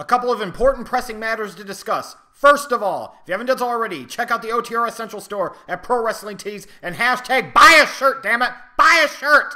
A couple of important pressing matters to discuss. First of all, if you haven't done so already, check out the OTRS Central store at Pro Wrestling Tees and hashtag buy a shirt, damn it! Buy a shirt!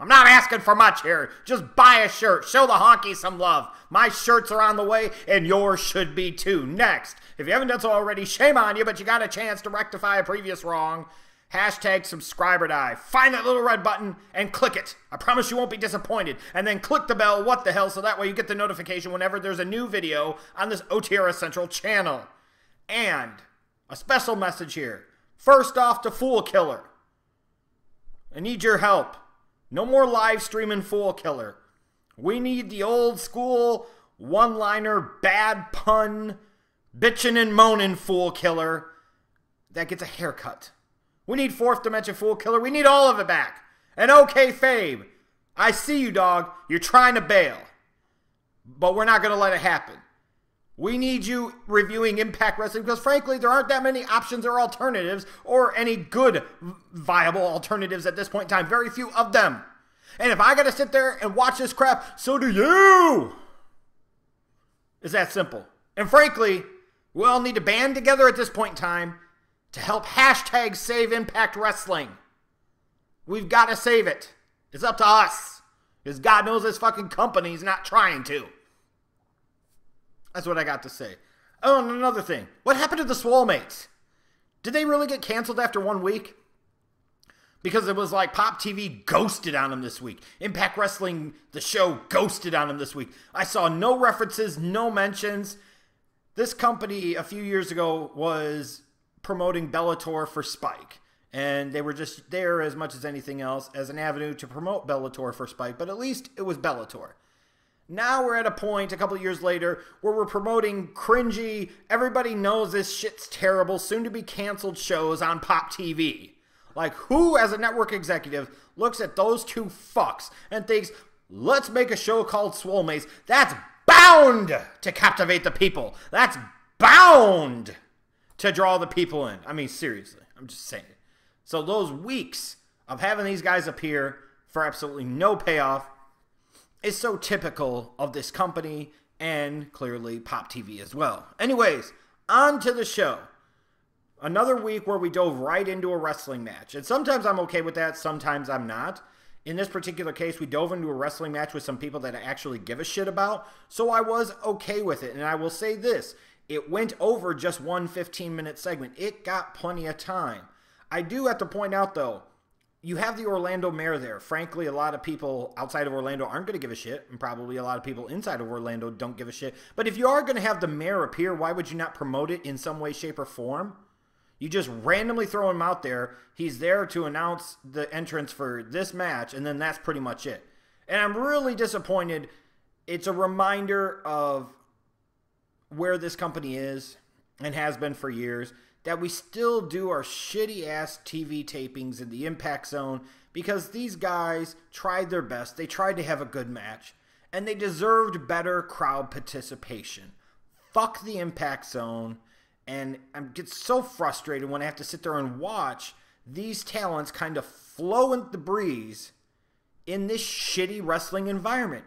I'm not asking for much here. Just buy a shirt. Show the honkies some love. My shirts are on the way, and yours should be too. Next, if you haven't done so already, shame on you, but you got a chance to rectify a previous wrong. Hashtag subscriber dive. Find that little red button and click it. I promise you won't be disappointed. And then click the bell, what the hell, so that way you get the notification whenever there's a new video on this OTRS Central channel. And a special message here. First off, to Foolkiller. I need your help. No more live streaming Foolkiller. We need the old school one-liner, bad pun, bitchin' and moanin' Foolkiller that gets a haircut. We need Fourth Dimension Foolkiller. We need all of it back. And okay, Fabe, I see you, dog. You're trying to bail. But we're not going to let it happen. We need you reviewing Impact Wrestling because, frankly, there aren't that many options or alternatives or any good viable alternatives at this point in time. Very few of them. And if I got to sit there and watch this crap, so do you. It's that simple. And frankly, we all need to band together at this point in time to help hashtag save Impact Wrestling. We've got to save it. It's up to us. Because God knows this fucking company's not trying to. That's what I got to say. Oh, and another thing. What happened to the Swolemates? Did they really get canceled after 1 week? Because it was like Pop TV ghosted on them this week. Impact Wrestling, the show, ghosted on them this week. I saw no references, no mentions. This company a few years ago was promoting Bellator for Spike. And they were just there as much as anything else as an avenue to promote Bellator for Spike. But at least it was Bellator. Now we're at a point a couple of years later where we're promoting cringy, everybody knows this shit's terrible, soon to be canceled shows on Pop TV. Like, who as a network executive looks at those two fucks and thinks, let's make a show called Swolemates that's bound to captivate the people. That's bound to draw the people in. I mean, seriously. I'm just saying. So those weeks of having these guys appear for absolutely no payoff is so typical of this company and clearly Pop TV as well. Anyways, on to the show. Another week where we dove right into a wrestling match. And sometimes I'm okay with that. Sometimes I'm not. In this particular case, we dove into a wrestling match with some people that I actually give a shit about. So I was okay with it. And I will say this. It went over just one 15-minute segment. It got plenty of time. I do have to point out, though, you have the Orlando mayor there. Frankly, a lot of people outside of Orlando aren't going to give a shit, and probably a lot of people inside of Orlando don't give a shit. But if you are going to have the mayor appear, why would you not promote it in some way, shape, or form? You just randomly throw him out there. He's there to announce the entrance for this match, and then that's pretty much it. And I'm really disappointed. It's a reminder of where this company is and has been for years, that we still do our shitty ass TV tapings in the Impact Zone because these guys tried their best. They tried to have a good match and they deserved better crowd participation. Fuck the Impact Zone. And I get so frustrated when I have to sit there and watch these talents kind of flow in the breeze in this shitty wrestling environment.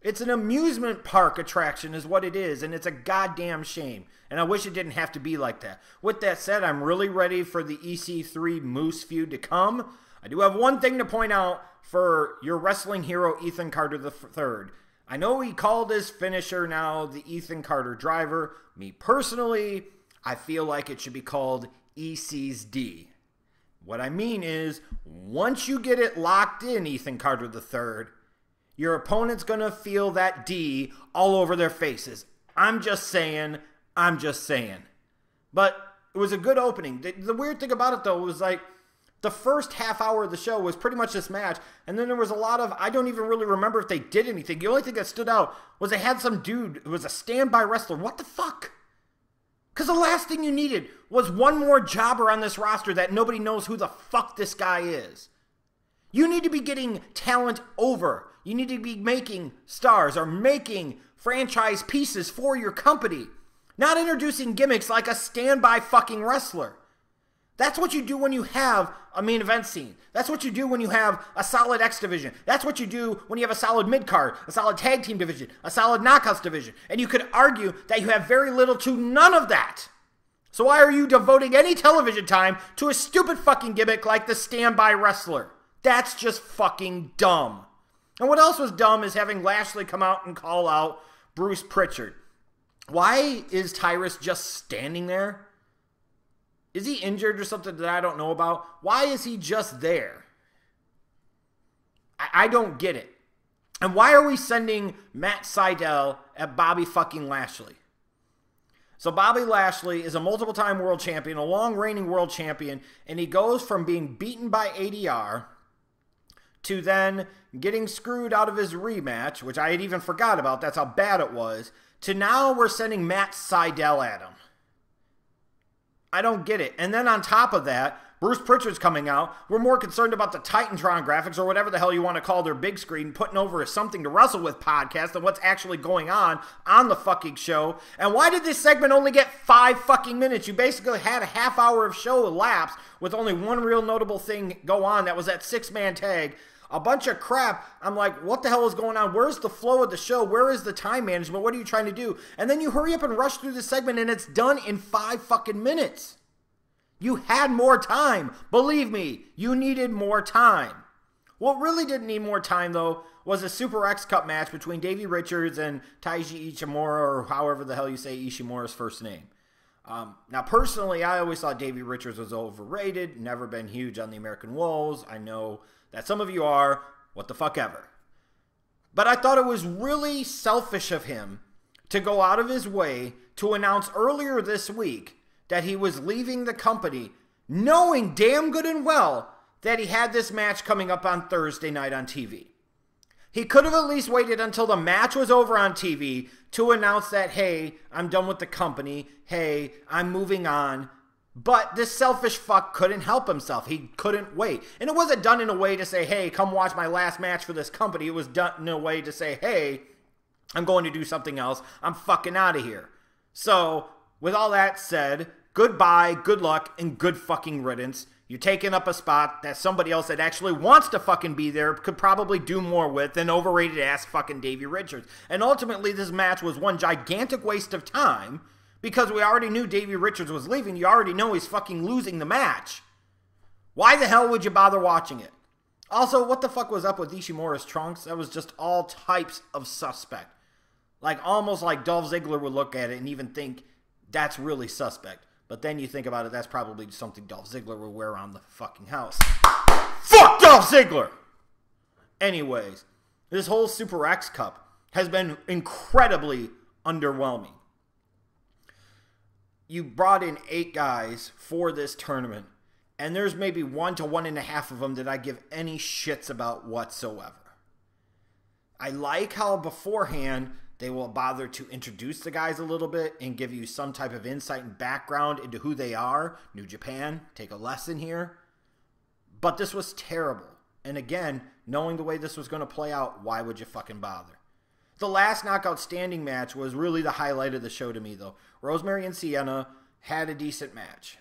It's an amusement park attraction is what it is, and it's a goddamn shame. And I wish it didn't have to be like that. With that said, I'm really ready for the EC3 Moose feud to come. I do have one thing to point out for your wrestling hero, Ethan Carter III. I know he called his finisher now the Ethan Carter driver. Me personally, I feel like it should be called EC's D. What I mean is, once you get it locked in, Ethan Carter III, your opponent's going to feel that D all over their faces. I'm just saying. I'm just saying. But it was a good opening. The weird thing about it, though, was like the first half hour of the show was pretty much this match. And then there was a lot of, I don't even really remember if they did anything. The only thing that stood out was they had some dude who was a standby wrestler. What the fuck? Because the last thing you needed was one more jobber on this roster that nobody knows who the fuck this guy is. You need to be getting talent over. You need to be making stars or making franchise pieces for your company. Not introducing gimmicks like a standby fucking wrestler. That's what you do when you have a main event scene. That's what you do when you have a solid X division. That's what you do when you have a solid mid-card, a solid tag team division, a solid knockouts division. And you could argue that you have very little to none of that. So why are you devoting any television time to a stupid fucking gimmick like the standby wrestler? That's just fucking dumb. And what else was dumb is having Lashley come out and call out Bruce Pritchard. Why is Tyrus just standing there? Is he injured or something that I don't know about? Why is he just there? I don't get it. And why are we sending Matt Sydal at Bobby fucking Lashley? So Bobby Lashley is a multiple-time world champion, a long-reigning world champion, and he goes from being beaten by ADR to then getting screwed out of his rematch, which I had even forgot about. That's how bad it was. To now we're sending Matt Sydal at him. I don't get it. And then on top of that, Bruce Pritchard's coming out. We're more concerned about the Titantron graphics or whatever the hell you want to call their big screen putting over a Something to Wrestle With podcast than what's actually going on the fucking show. And why did this segment only get 5 fucking minutes? You basically had a half hour of show elapse with only one real notable thing go on. That was that 6-man tag. A bunch of crap. I'm like, what the hell is going on? Where's the flow of the show? Where is the time management? What are you trying to do? And then you hurry up and rush through this segment and it's done in 5 fucking minutes. You had more time. Believe me, you needed more time. What really didn't need more time, though, was a Super X Cup match between Davey Richards and Taiji Ishimura, or however the hell you say Ishimura's first name. Now, personally, I always thought Davey Richards was overrated, never been huge on the American Wolves. I know that some of you are, what the fuck ever. But I thought it was really selfish of him to go out of his way to announce earlier this week that he was leaving the company, knowing damn good and well that he had this match coming up on Thursday night on TV. He could have at least waited until the match was over on TV to announce that, hey, I'm done with the company. Hey, I'm moving on. But this selfish fuck couldn't help himself. He couldn't wait. And it wasn't done in a way to say, hey, come watch my last match for this company. It was done in a way to say, hey, I'm going to do something else. I'm fucking out of here. So with all that said, goodbye, good luck, and good fucking riddance. You're taking up a spot that somebody else that actually wants to fucking be there could probably do more with than overrated-ass fucking Davey Richards. And ultimately, this match was one gigantic waste of time because we already knew Davey Richards was leaving. You already know he's fucking losing the match. Why the hell would you bother watching it? Also, what the fuck was up with Ishimura's trunks? That was just all types of suspect. Like, almost like Dolph Ziggler would look at it and even think, that's really suspect. But then you think about it, that's probably something Dolph Ziggler would wear around the fucking house. Fuck Dolph Ziggler! Anyways, this whole Super X Cup has been incredibly underwhelming. You brought in 8 guys for this tournament, and there's maybe 1 to 1.5 of them that I give any shits about whatsoever. I like how beforehand they will bother to introduce the guys a little bit and give you some type of insight and background into who they are. New Japan, take a lesson here. But this was terrible. And again, knowing the way this was going to play out, why would you fucking bother? The last knockout standing match was really the highlight of the show to me, though. Rosemary and Sienna had a decent match.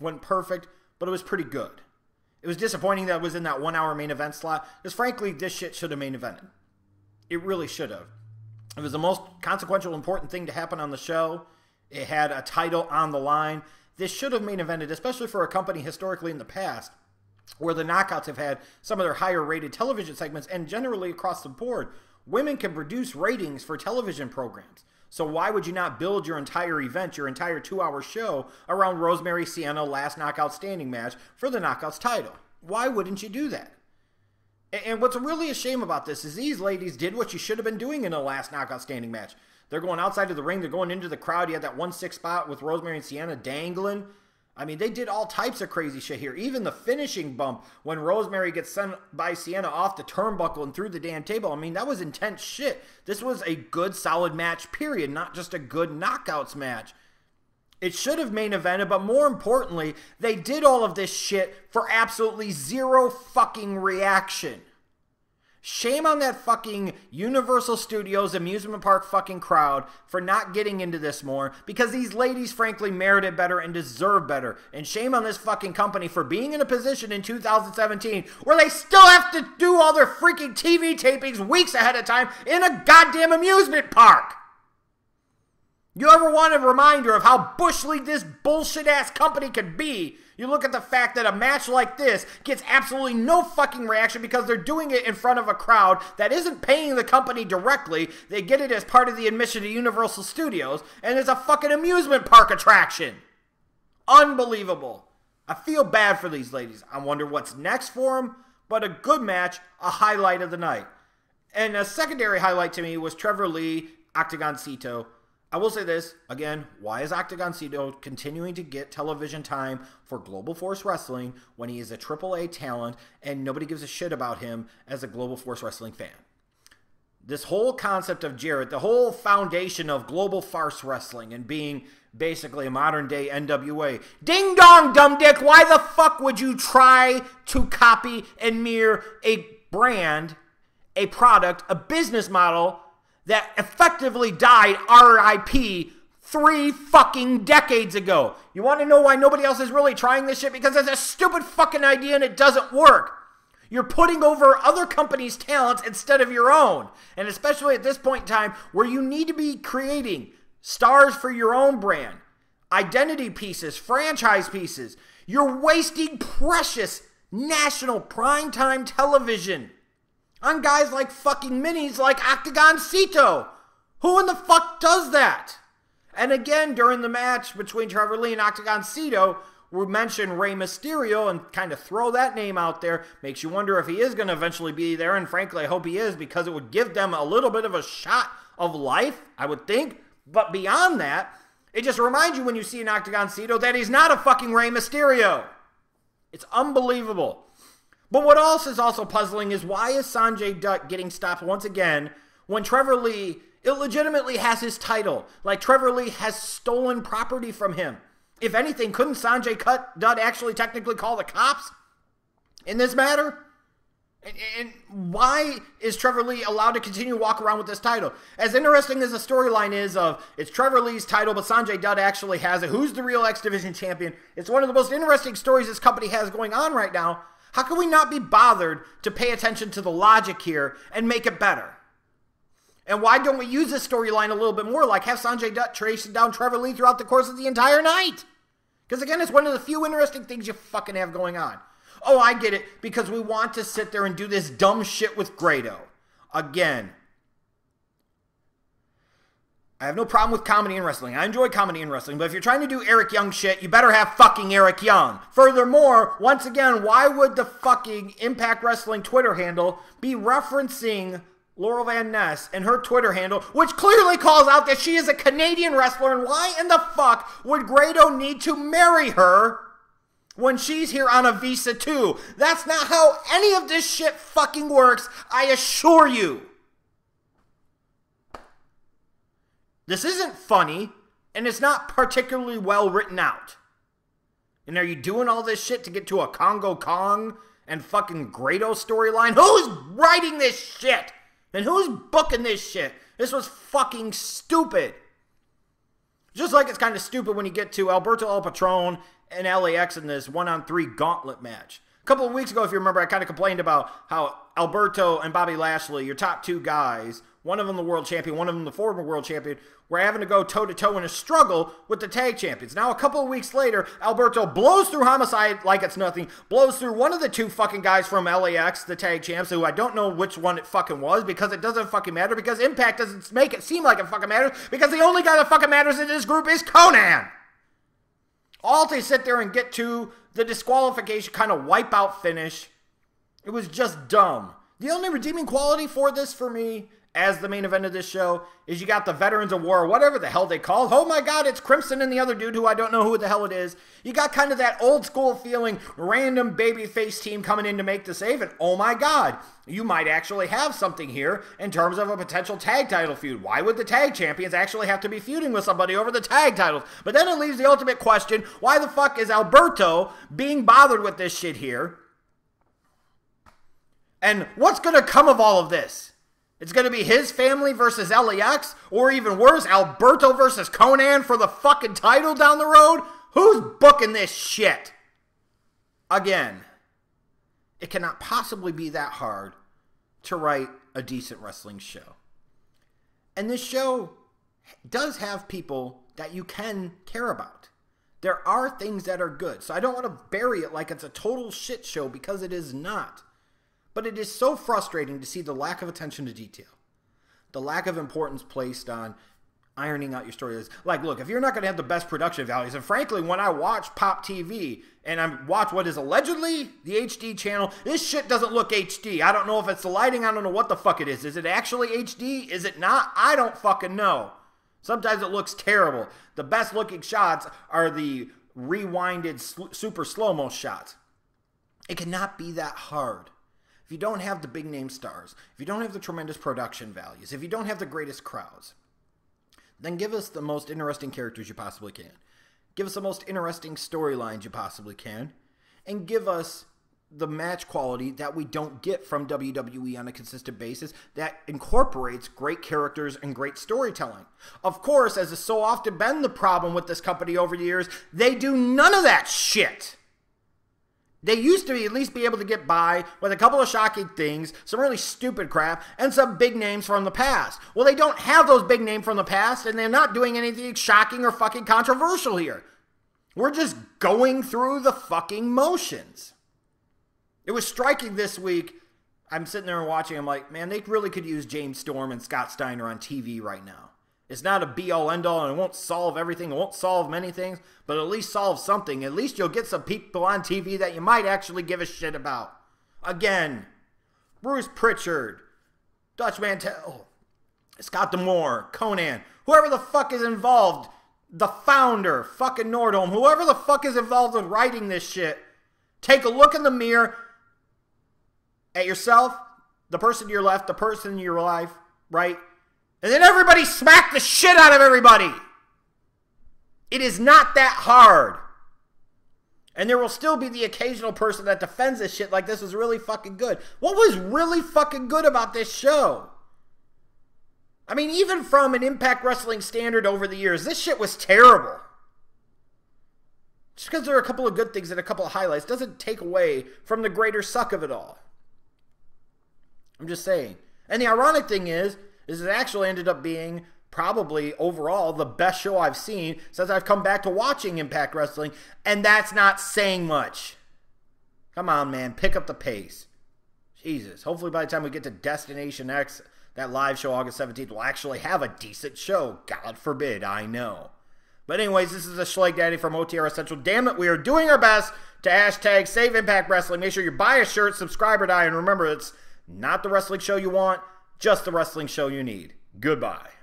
Wasn't perfect, but it was pretty good. It was disappointing that it was in that 1-hour main event slot, because frankly, this shit should have main evented. It really should have. It was the most consequential, important thing to happen on the show. It had a title on the line. This should have main evented, especially for a company historically in the past, where the knockouts have had some of their higher-rated television segments, and generally across the board, women can produce ratings for television programs. So why would you not build your entire event, your entire 2-hour show, around Rosemary Sienna last knockout standing match for the knockouts title? Why wouldn't you do that? And what's really a shame about this is these ladies did what you should have been doing in the last knockout standing match. They're going outside of the ring. They're going into the crowd. You had that 1-6 spot with Rosemary and Sienna dangling. I mean, they did all types of crazy shit here. Even the finishing bump when Rosemary gets sent by Sienna off the turnbuckle and through the damn table. I mean, that was intense shit. This was a good, solid match, period, not just a good knockouts match. It should have main evented, but more importantly, they did all of this shit for absolutely zero fucking reaction. Shame on that fucking Universal Studios amusement park fucking crowd for not getting into this more, because these ladies frankly merited better and deserve better. And shame on this fucking company for being in a position in 2017 where they still have to do all their freaking TV tapings weeks ahead of time in a goddamn amusement park. You ever want a reminder of how bush league this bullshit ass company could be? You look at the fact that a match like this gets absolutely no fucking reaction because they're doing it in front of a crowd that isn't paying the company directly. They get it as part of the admission to Universal Studios, and it's a fucking amusement park attraction. Unbelievable. I feel bad for these ladies. I wonder what's next for them, but a good match, a highlight of the night. And a secondary highlight to me was Trevor Lee, Octagoncito. I will say this, again, why is Octagoncito continuing to get television time for Global Force Wrestling when he is a AAA talent and nobody gives a shit about him as a Global Force Wrestling fan? This whole concept of Jarrett, the whole foundation of Global Force Wrestling and being basically a modern day NWA. Ding dong, dumb dick, why the fuck would you try to copy and mirror a brand, a product, a business model that effectively died RIP 3 fucking decades ago? You want to know why nobody else is really trying this shit? Because it's a stupid fucking idea and it doesn't work. You're putting over other companies' talents instead of your own. And especially at this point in time where you need to be creating stars for your own brand, identity pieces, franchise pieces. You're wasting precious national primetime television on guys like fucking minis like Octagoncito. Who in the fuck does that? And again, during the match between Trevor Lee and Octagoncito, we mentioned Rey Mysterio and kind of throw that name out there. Makes you wonder if he is going to eventually be there. And frankly, I hope he is, because it would give them a little bit of a shot of life, I would think. But beyond that, it just reminds you when you see an Octagoncito that he's not a fucking Rey Mysterio. It's unbelievable. But what else is also puzzling is why is Sonjay Dutt getting stopped once again when Trevor Lee illegitimately has his title? Like Trevor Lee has stolen property from him. If anything, couldn't Sonjay Dutt actually technically call the cops in this matter? And why is Trevor Lee allowed to continue to walk around with this title? As interesting as the storyline is of it's Trevor Lee's title, but Sonjay Dutt actually has it. Who's the real X Division champion? It's one of the most interesting stories this company has going on right now. How can we not be bothered to pay attention to the logic here and make it better? And why don't we use this storyline a little bit more? Like have Sonjay Dutt tracing down Trevor Lee throughout the course of the entire night. Because again, it's one of the few interesting things you fucking have going on. Oh, I get it. Because we want to sit there and do this dumb shit with Grado. Again, I have no problem with comedy and wrestling. I enjoy comedy and wrestling, but if you're trying to do Eric Young shit, you better have fucking Eric Young. Furthermore, once again, why would the fucking Impact Wrestling Twitter handle be referencing Laurel Van Ness and her Twitter handle, which clearly calls out that she is a Canadian wrestler, and why in the fuck would Grado need to marry her when she's here on a visa too? That's not how any of this shit fucking works, I assure you. This isn't funny, and it's not particularly well written out. And are you doing all this shit to get to a Congo Kong and fucking Grado storyline? Who's writing this shit? And who's booking this shit? This was fucking stupid. Just like it's kind of stupid when you get to Alberto El Patron and LAX in this 1-on-3 gauntlet match. A couple of weeks ago, if you remember, I kind of complained about how Alberto and Bobby Lashley, your top two guys, one of them the world champion, one of them the former world champion, were having to go toe-to-toe in a struggle with the tag champions. Now, a couple of weeks later, Alberto blows through Homicide like it's nothing, blows through one of the two fucking guys from LAX, the tag champs, who I don't know which one it fucking was, because it doesn't fucking matter, because Impact doesn't make it seem like it fucking matters, because the only guy that fucking matters in this group is Konnan. All to sit there and get to the disqualification kind of wipeout finish. It was just dumb. The only redeeming quality for this for me, as the main event of this show, is you got the Veterans of War, whatever the hell they call. Oh my God, it's Crimson and the other dude who I don't know who the hell it is. You got kind of that old school feeling, random babyface team coming in to make the save, and oh my God, you might actually have something here in terms of a potential tag title feud. Why would the tag champions actually have to be feuding with somebody over the tag titles? But then it leaves the ultimate question, why the fuck is Alberto being bothered with this shit here? And what's going to come of all of this? It's going to be his family versus LAX, or even worse, Alberto versus Konnan for the fucking title down the road? Who's booking this shit? Again, it cannot possibly be that hard to write a decent wrestling show. And this show does have people that you can care about. There are things that are good. So I don't want to bury it like it's a total shit show, because it is not. But it is so frustrating to see the lack of attention to detail, the lack of importance placed on ironing out your stories. Like, look, if you're not going to have the best production values, and frankly, when I watch Pop TV and I watch what is allegedly the HD channel, this shit doesn't look HD. I don't know if it's the lighting. I don't know what the fuck it is. Is it actually HD? Is it not? I don't fucking know. Sometimes it looks terrible. The best looking shots are the rewinded super slow-mo shots. It cannot be that hard. If you don't have the big name stars, if you don't have the tremendous production values, if you don't have the greatest crowds, then give us the most interesting characters you possibly can. Give us the most interesting storylines you possibly can. And give us the match quality that we don't get from WWE on a consistent basis that incorporates great characters and great storytelling. Of course, as has so often been the problem with this company over the years, they do none of that shit. They used to at least be able to get by with a couple of shocking things, some really stupid crap, and some big names from the past. Well, they don't have those big names from the past, and they're not doing anything shocking or fucking controversial here. We're just going through the fucking motions. It was striking this week. I'm sitting there watching. I'm like, man, they really could use James Storm and Scott Steiner on TV right now. It's not a be-all, end-all, and it won't solve everything. It won't solve many things, but at least solve something. At least you'll get some people on TV that you might actually give a shit about. Again, Bruce Pritchard, Dutch Mantel, Scott D'Amore, Konnan, whoever the fuck is involved, the founder, fucking Nordholm, whoever the fuck is involved in writing this shit, take a look in the mirror at yourself, the person to your left, the person to your right, and then everybody smacked the shit out of everybody. It is not that hard. And there will still be the occasional person that defends this shit like this was really fucking good. What was really fucking good about this show? I mean, even from an Impact Wrestling standard over the years, this shit was terrible. Just because there are a couple of good things and a couple of highlights doesn't take away from the greater suck of it all. I'm just saying. And the ironic thing is, this has actually ended up being probably overall the best show I've seen since I've come back to watching Impact Wrestling, and that's not saying much. Come on, man. Pick up the pace. Jesus. Hopefully by the time we get to Destination X, that live show August 17th, we'll actually have a decent show. God forbid, I know. But anyways, this is the Schleg Daddy from OTRS Central. Damn it, we are doing our best to hashtag Save Impact Wrestling. Make sure you buy a shirt, subscribe or die, and remember, it's not the wrestling show you want, just the wrestling show you need. Goodbye.